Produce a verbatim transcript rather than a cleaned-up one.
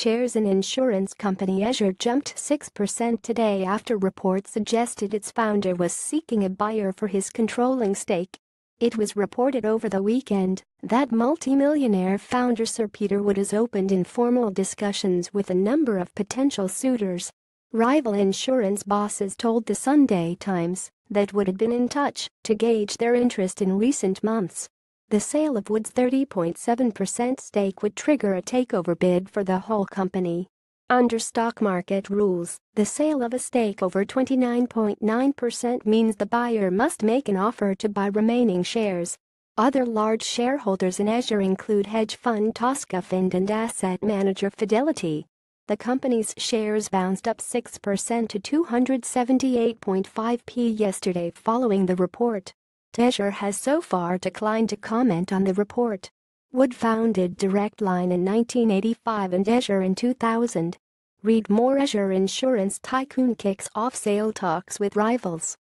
Shares in insurance company Azure jumped six percent today after reports suggested its founder was seeking a buyer for his controlling stake. It was reported over the weekend that multimillionaire founder Sir Peter Wood has opened informal discussions with a number of potential suitors. Rival insurance bosses told the Sunday Times that Wood had been in touch to gauge their interest in recent months. The sale of Wood's thirty point seven percent stake would trigger a takeover bid for the whole company. Under stock market rules, the sale of a stake over twenty-nine point nine percent means the buyer must make an offer to buy remaining shares. Other large shareholders in Azure include hedge fund Toscafund and asset manager Fidelity. The company's shares bounced up six percent to two hundred seventy-eight point five pence yesterday following the report. Azure has so far declined to comment on the report. Wood founded Direct Line in nineteen eighty-five and Azure in two thousand. Read more. Azure insurance tycoon kicks off sale talks with rivals.